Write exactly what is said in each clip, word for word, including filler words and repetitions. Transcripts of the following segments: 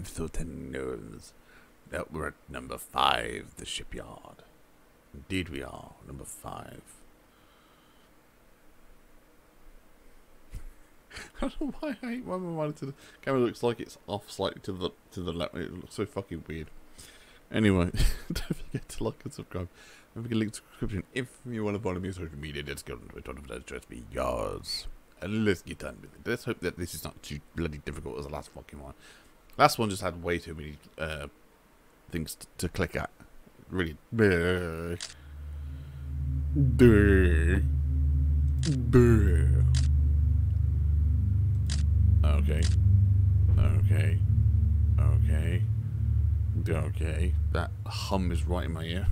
five, so ten gnomes. That we're at number five, the shipyard. Indeed we are, number five. I don't know why I hate when my camera looks like it's off slightly to the to the left. It looks so fucking weird. Anyway, don't forget to like and subscribe. Don't forget to link to the description if you want to follow me on social media. Let's go on Twitter. Let's just be yours. And let's get done with it. Let's hope that this is not too bloody difficult as the last fucking one. Last one just had way too many uh, things to, to click at. Really. Brr. Brr. Brr. Okay. Okay. Okay. Okay. That hum is right in my ear.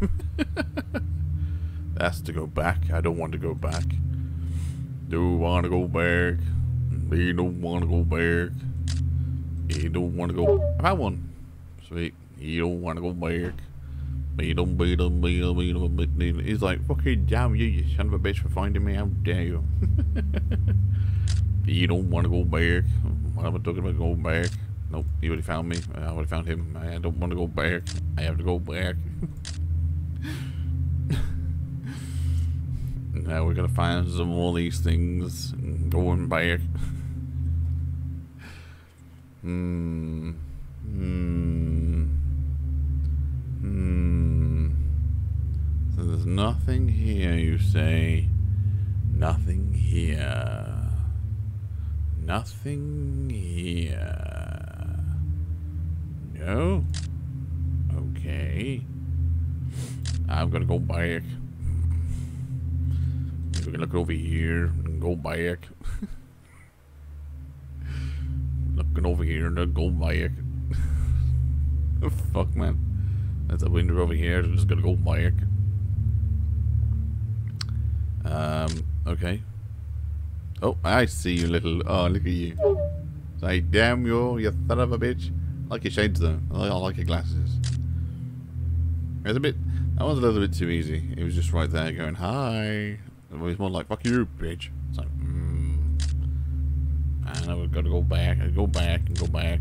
That's to go back. I don't want to go back. Do want to go back. They don't want to go back. He don't want to go. I've had one. Sweet. He don't want to go back. He don't beat him. He's like, fucking damn you, you son of a bitch, for finding me. How dare you? You don't want to go back. What am I talking about? Go back. Nope. He already found me. I already found him. I don't want to go back. I have to go back. Now we're going to find some more of these things. Going back. Hmm. Hmm. Hmm. So there's nothing here, you say. Nothing here. Nothing here. No? Okay. I'm gonna go back. We're gonna look over here and go back. Looking over here and go back. Fuck, man. There's a window over here. So I'm just gonna go back. Um, okay. Oh, I see you, little. Oh, look at you. Say, damn you, you son of a bitch. I like your shades, though. I like your glasses. It's a bit. That one's a little bit too easy. It was just right there going, hi. It was more like, fuck you, bitch. It's like, mmm. And I've got to go back and go back and go back.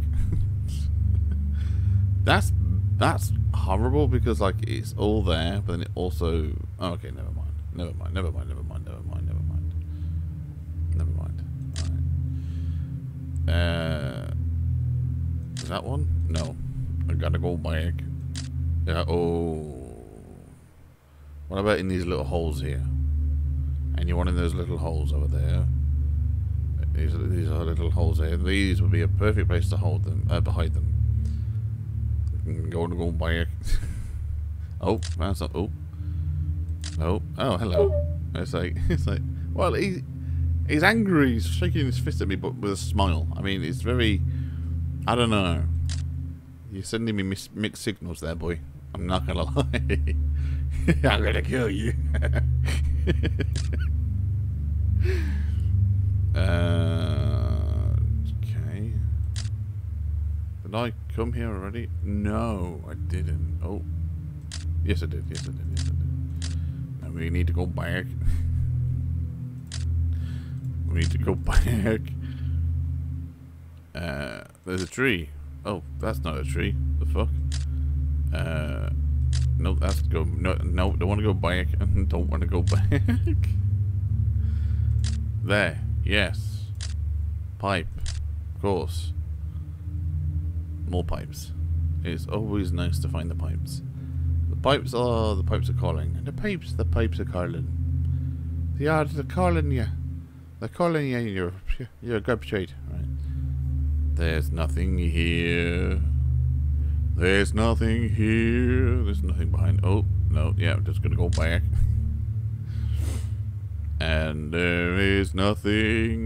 that's that's horrible because, like, it's all there, but then it also. Oh, okay, never mind. Never mind, never mind, never mind, never mind, never mind. Never mind. All right. Uh, is that one? No. I gotta go back. Yeah, oh. What about in these little holes here? And you want in those little holes over there? These are, these are little holes here. These would be a perfect place to hold them. Uh, behind them. Go to go back. Oh, that's up. Oh. Oh. Oh, hello. It's like it's like. Well, he. He's angry, he's shaking his fist at me, but with a smile. I mean, it's very... I don't know. You're sending me mis mixed signals there, boy. I'm not gonna lie. I'm gonna kill you. uh, okay. Did I come here already? No, I didn't. Oh. Yes, I did. Yes, I did. Yes, I did. Now we need to go back. We need to go back. Uh, there's a tree. Oh, that's not a tree. The fuck? Uh, no, that's go. No, no, don't want to go back. Don't want to go back. There. Yes. Pipe. Of course. More pipes. It's always nice to find the pipes. The pipes are the pipes are calling. The pipes, the pipes are calling. The yards are calling you. They're calling you, you're, you're a grub trade. Right. There's nothing here. There's nothing here. There's nothing behind. Oh, no. Yeah, I'm just going to go back. And there is nothing.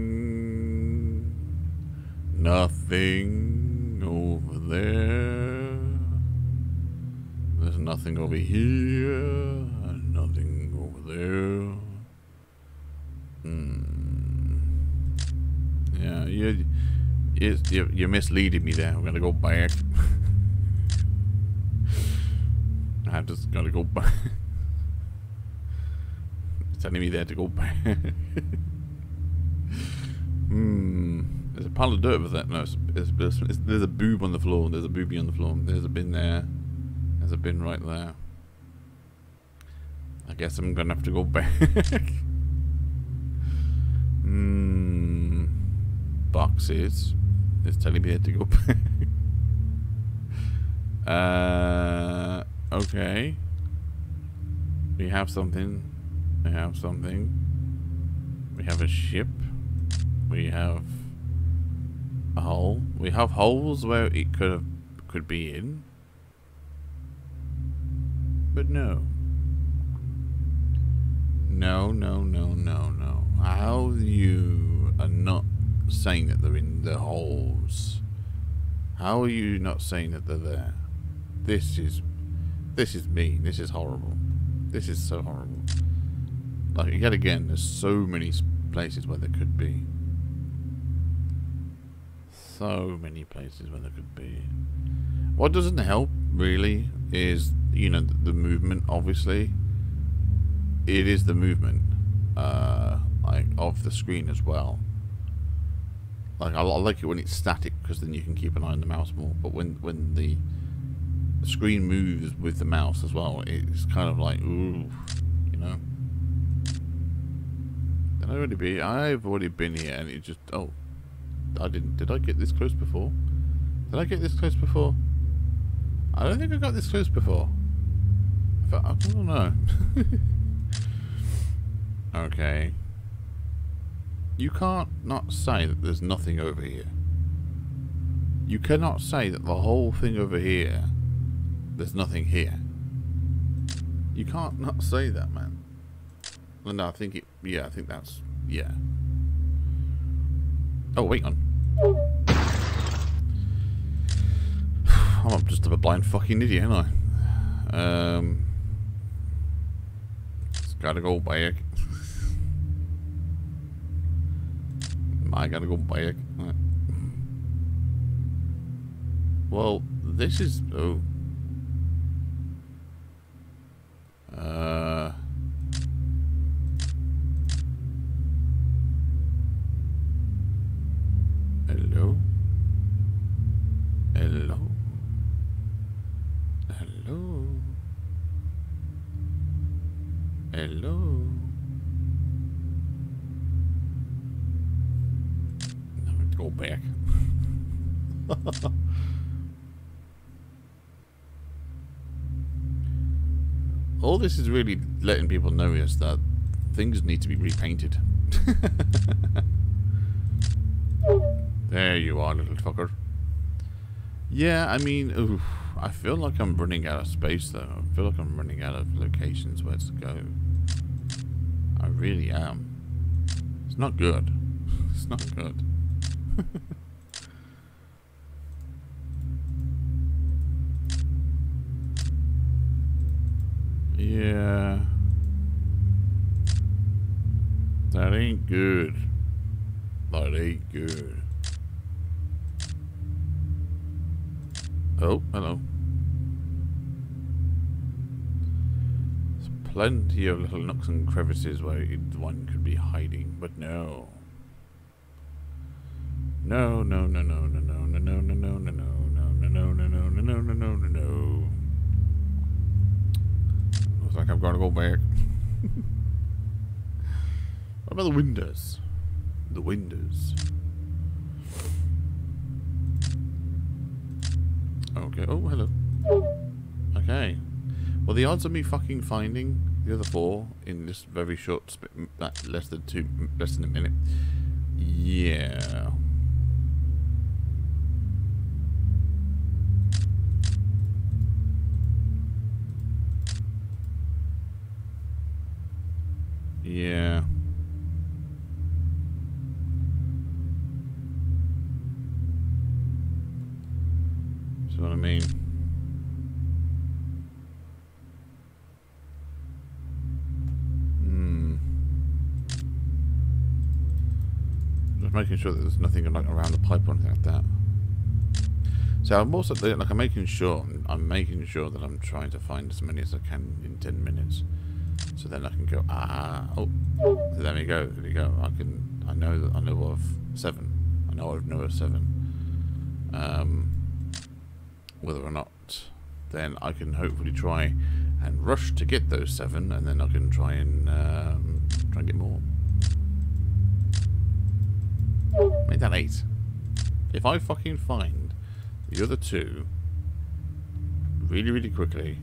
Nothing over there. There's nothing over here. And nothing over there. Hmm. Yeah, you, you, you, you're misleading me there. I'm gonna go back. I just gotta go back. It's telling me there to go back. Hmm. There's a a pile of dirt over there. No, it's, it's, it's, it's, there's a boob on the floor. There's a boobie on the floor. There's a bin there. There's a bin right there. I guess I'm gonna have to go back. Hmm. Boxes. It's telling me I had to go back. Uh, okay. We have something. We have something. We have a ship. We have a hole. We have holes where it could have could be in. But no. No, no, no, no, no. How you are not saying that they're in the holes? How are you not saying that they're there? This is, this is mean. This is horrible. This is so horrible. Like, yet again, there's so many places where there could be. So many places where there could be. What doesn't help, really, is, you know, the, the movement, obviously. It is the movement, uh, like, of the screen as well. Like, I, I like it when it's static, because then you can keep an eye on the mouse more. But when, when the screen moves with the mouse as well, it's kind of like, ooh, you know. I've already been, I've already been here, and it just, oh, I didn't, did I get this close before? Did I get this close before? I don't think I got this close before. I, I don't know. Okay. You can't not say that there's nothing over here. You cannot say that the whole thing over here, there's nothing here. You can't not say that, man. Well, no, I think it, yeah, I think that's, yeah. Oh, wait on. I'm just a blind fucking idiot, ain't I? Um, it's gotta go back. I gotta go back. Right. Well, this is, oh. Uh... Hello? Hello? Hello? Hello? I have to go back. All this is really letting people know is that things need to be repainted. There you are, little fucker. Yeah, I mean, oof, I feel like I'm running out of space, though. I feel like I'm running out of locations where to go. I really am. It's not good. It's not good. Yeah. That ain't good. That ain't good. Oh, hello. There's plenty of little nooks and crevices where one could be hiding, but no. No, no, no, no, no, no, no, no, no, no, no, no, no, no, no, no, no, no, no, no, no, no. Looks like I've got to go back. What about the windows? The windows. Okay. Oh, hello. Okay. Well, the odds of me fucking finding the other four in this very short sp that less than two, less than a minute. Yeah. Yeah. What I mean. Hmm. Just making sure that there's nothing like around the pipe or anything like that. So I'm also like I'm making sure I'm making sure that I'm trying to find as many as I can in ten minutes. So then I can go ah oh there we go, there we go. I can I know that I know of seven. I know I've never seven. Um, whether or not, then I can hopefully try and rush to get those seven, and then I can try and um, try and get more. Make that eight. If I fucking find the other two really, really quickly,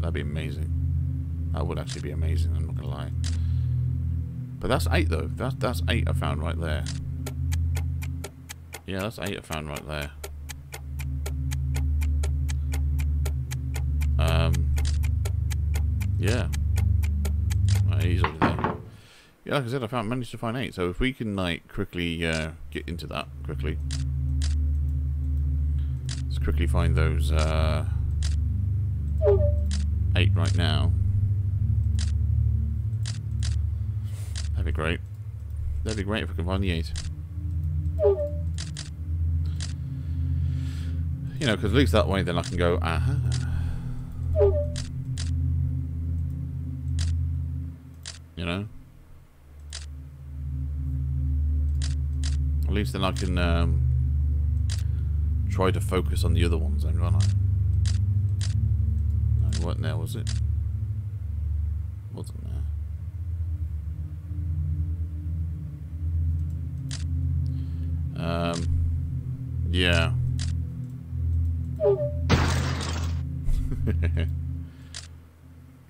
that'd be amazing. That would actually be amazing. I'm not gonna lie. But that's eight though. That's that's eight I found right there. Yeah, that's eight I found right there. Um. Yeah. Right, he's over there. Yeah, like I said, I found managed to find eight. So if we can like quickly uh, get into that quickly, let's quickly find those uh, eight right now. That'd be great. That'd be great if we can find the eight. You know, because at least that way then I can go, aha. You know? At least then I can um, try to focus on the other ones then, can't I? No, what now was it? Wasn't there? Um, yeah.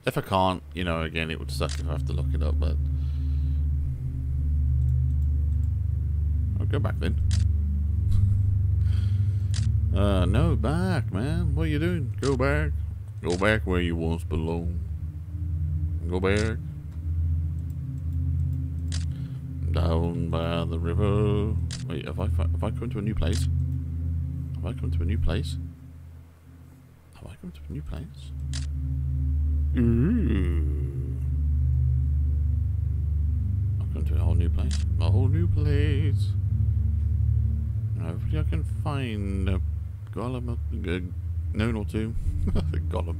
If I can't, you know, again, it would suck if I have to lock it up, but I'll go back then. Uh, no, back, man. What are you doing? Go back. Go back where you once belonged. Go back. Down by the river. Wait, have I, have I come to a new place? Have I come to a new place? Have I come to a new place? Ooh. I've come to a whole new place. A whole new place. Hopefully I can find a golem, a known or two. A golem.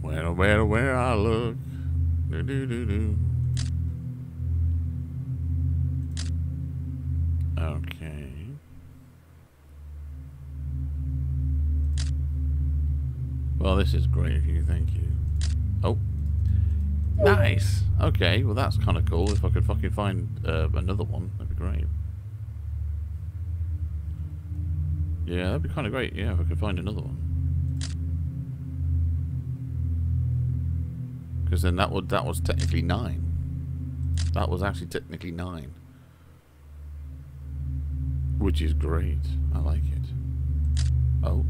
Where, where, where I look. Do, do, do, do. Okay. Well, this is great of you, thank you. Oh. Nice! Okay, well that's kind of cool. If I could fucking find uh, another one, that'd be great. Yeah, that'd be kind of great, yeah, if I could find another one. Because then that would, that was technically nine. That was actually technically nine. Which is great. I like it. Oh.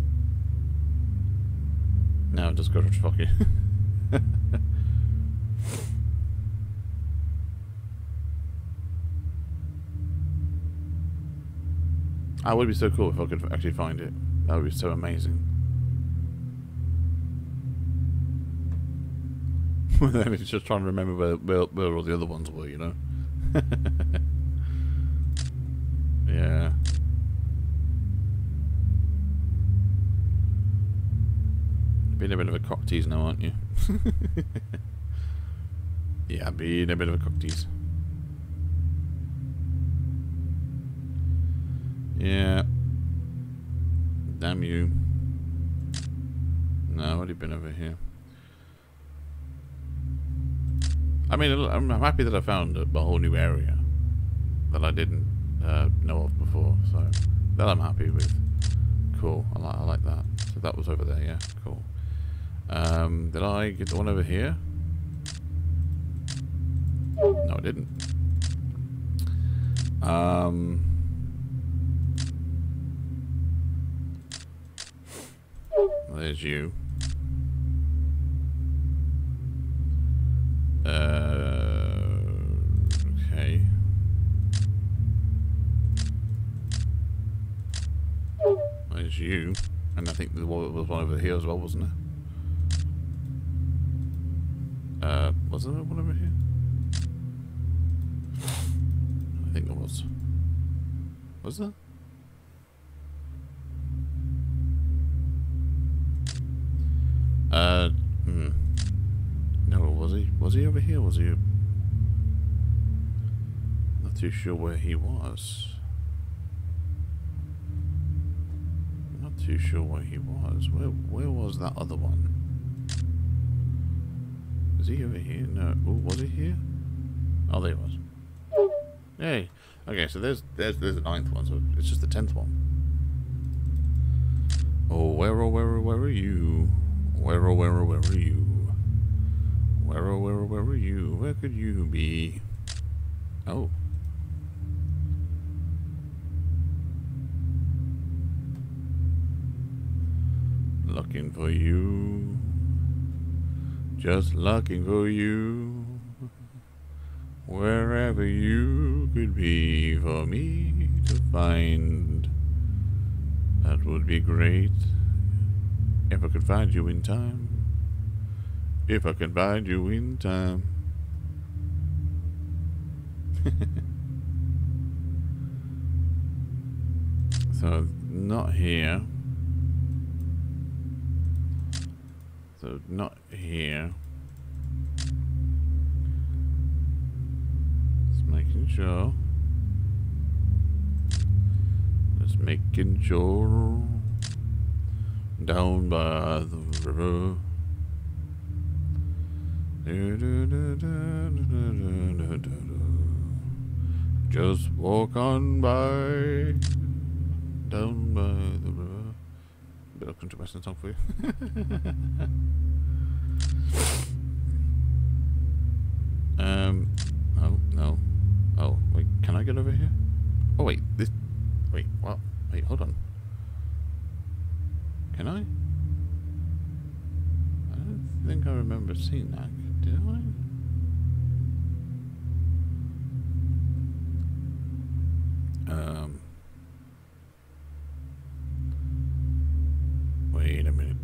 Now just go to fucking. That would be so cool if I could actually find it. That would be so amazing. Then it's just trying to remember where, where, where all the other ones were, you know? Yeah. Being a bit of a cock tease now, aren't you? Yeah, being a bit of a cock tease. Yeah. Damn you. No, I've already been over here. I mean, I'm happy that I found a whole new area that I didn't uh, know of before, so that I'm happy with. Cool, I like, I like that. So that was over there, yeah, cool. Um, did I get the one over here? No, I didn't. Um, there's you. Uh, okay. There's you. And I think there was one over here as well, wasn't there? Uh, was there one over here? I think there was. Was there? Uh, hmm. No, was he? Was he over here? Was he? Not too sure where he was. too sure where he was. Where, where was that other one? Is he over here? No. Oh, was he here? Oh, there he was. Hey. Okay, so there's there's there's the ninth one, so it's just the tenth one. Oh, where oh where oh, where are you? Where oh where oh, where are you? Where oh where oh, where are you? Where could you be? Oh. Looking for you. Just looking for you. Wherever you could be for me to find. That would be great. If I could find you in time. If I could find you in time. So, not here. So not here. Just making sure. Just making sure. Down by the river. Just walk on by. Down by the river. Bit of country western song for you. um, oh, no. Oh, wait, can I get over here? Oh, wait, this... Wait, what? Wait, hold on. Can I? I don't think I remember seeing that, did I? Um... Wait a minute.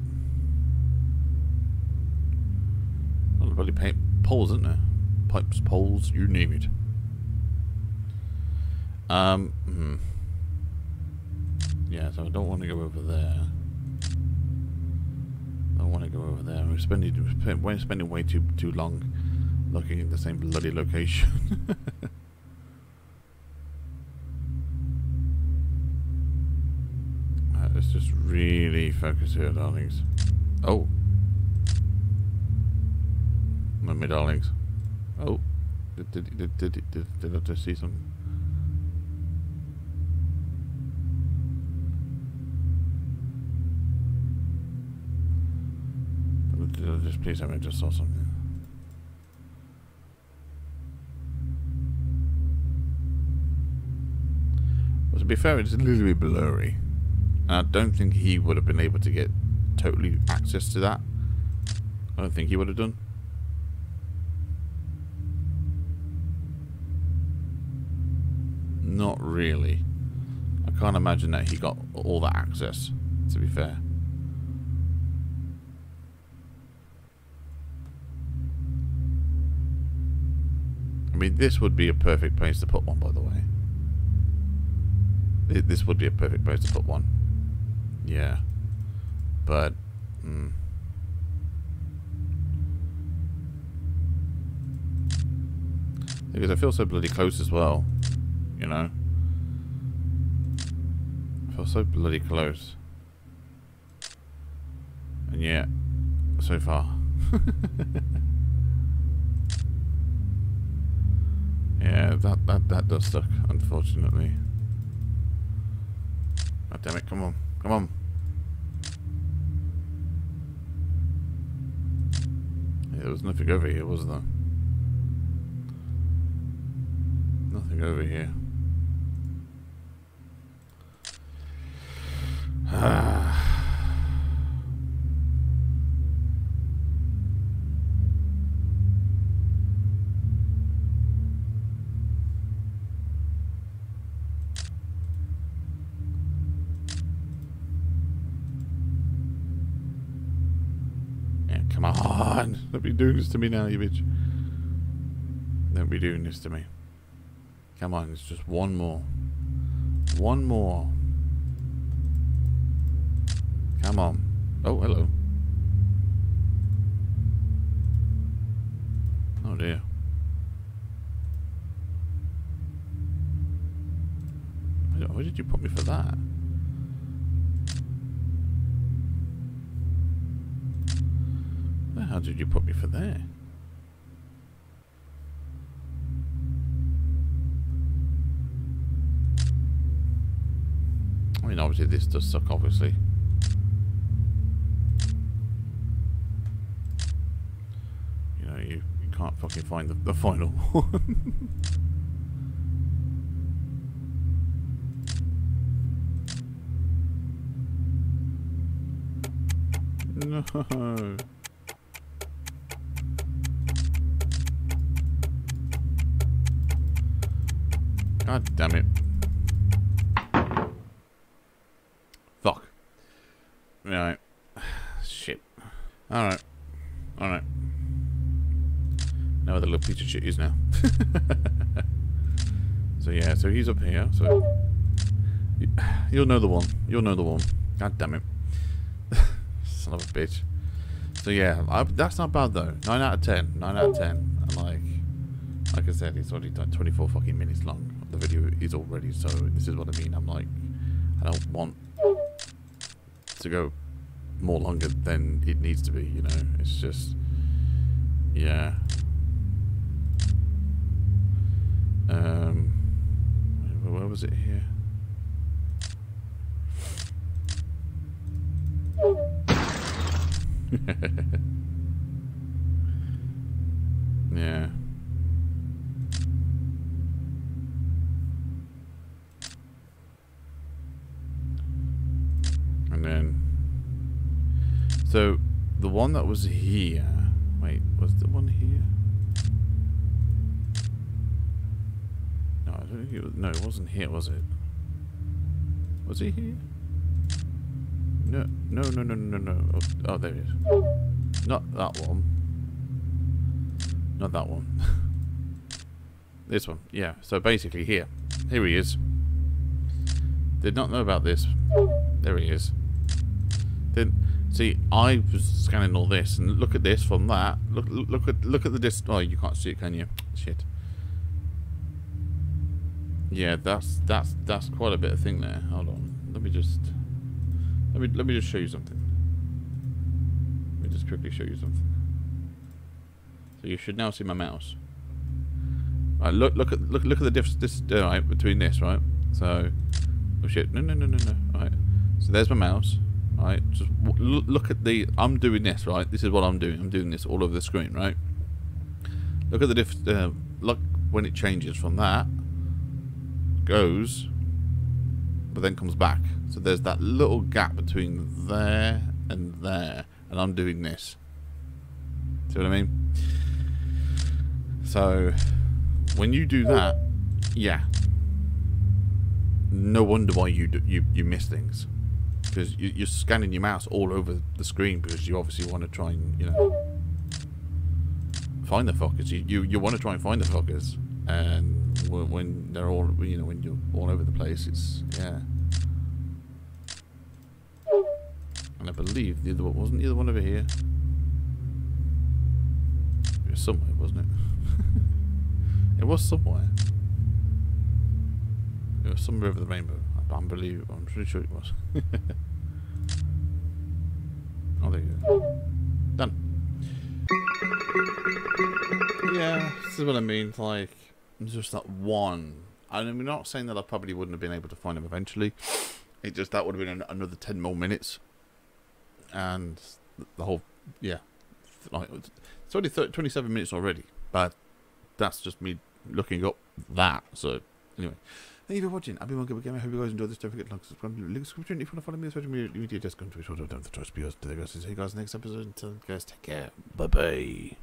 Well, bloody pipe poles, isn't there? Pipes, poles, you name it. Um, hmm. Yeah, so I don't want to go over there. I don't want to go over there. We're spending, we're spending way too too long looking at the same bloody location. Let's just really focus here, darlings. Oh. Not me, darlings. Oh. Did, did, did, did, did, did I just see some? Did I just, please, I mean, I just saw something. Well, to be fair, it's a little bit blurry. I don't think he would have been able to get totally access to that. I don't think he would have done. Not really. I can't imagine that he got all that access, to be fair. I mean, this would be a perfect place to put one, by the way. This would be a perfect place to put one. Yeah, but mm. Because I feel so bloody close as well, you know. I feel so bloody close, and yet so far. Yeah, that that that does suck, unfortunately. Oh, damn it! Come on, come on. There was nothing over here, was there? Nothing over here. Ah. Yeah, come on. Don't be doing this to me now, you bitch. Don't be doing this to me. Come on, it's just one more. One more. Come on. Oh, hello. Oh, dear. Where did you put me for that? the hell did you put me for there? I mean, obviously this does suck, obviously. You know, you, you can't fucking find the, the final one. No. God damn it. Fuck. Right. Shit. Alright. Alright. No other little piece of shit is now. So yeah, so he's up here, so you'll know the one. You'll know the one. God damn it. Son of a bitch. So yeah, I, that's not bad though. nine out of ten. nine out of ten. And like, like I said, it's already done twenty-four fucking minutes long. The video is already, so this is what I mean. I'm like, I don't want to go more longer than it needs to be, you know? It's just, yeah. Um, where was it here? Yeah. And then, so the one that was here. Wait, was the one here? No, I don't think it was. No, it wasn't here, was it? Was it here? No, no, no, no, no, no. Oh, oh, there it is. Not that one. Not that one. This one. Yeah, so basically here. Here he is. Did not know about this. There he is. Then, see, I was scanning all this, and look at this from that. Look, look, look at, look at the distance. Oh, you can't see it, can you? Shit. Yeah, that's, that's, that's quite a bit of thing there. Hold on. Let me just... Let me, let me just show you something. Let me just quickly show you something. So you should now see my mouse. Right, look, look at, look, look at the difference this, uh, right, between this, right? So, oh shit, no, no, no, no, no, right. So there's my mouse, right? Just w look at the, I'm doing this, right? This is what I'm doing. I'm doing this all over the screen, right? Look at the diff, uh, look when it changes from that, goes, but then comes back. So there's that little gap between there and there, and I'm doing this. See what I mean? So when you do that, yeah, no wonder why you do, you you miss things, because you, you're scanning your mouse all over the screen because you obviously want to try and, you know, find the fuckers. You you, you want to try and find the fuckers, and when they're all, you know, when you're all over the place, it's, yeah. And I believe the other one, wasn't the other one over here? It was somewhere, wasn't it? It was somewhere. It was somewhere over the rainbow. I, I believe, I'm pretty sure it was. Oh, there you go. Done. Yeah, this is what I mean, like, just that one. And I'm not saying that I probably wouldn't have been able to find him eventually. It just, that would have been another ten more minutes. And the whole, yeah, like, it's already twenty-seven minutes already, but that's just me looking up that. So anyway, thank you for watching. I've been One Gamer Gamer. I hope you guys enjoyed this. Don't forget to like, subscribe, link in the description. If you want to follow me on social media, media desk, go to Twitter, don't have the choice to be yours. See you guys next episode. Until guys, take care. Bye bye.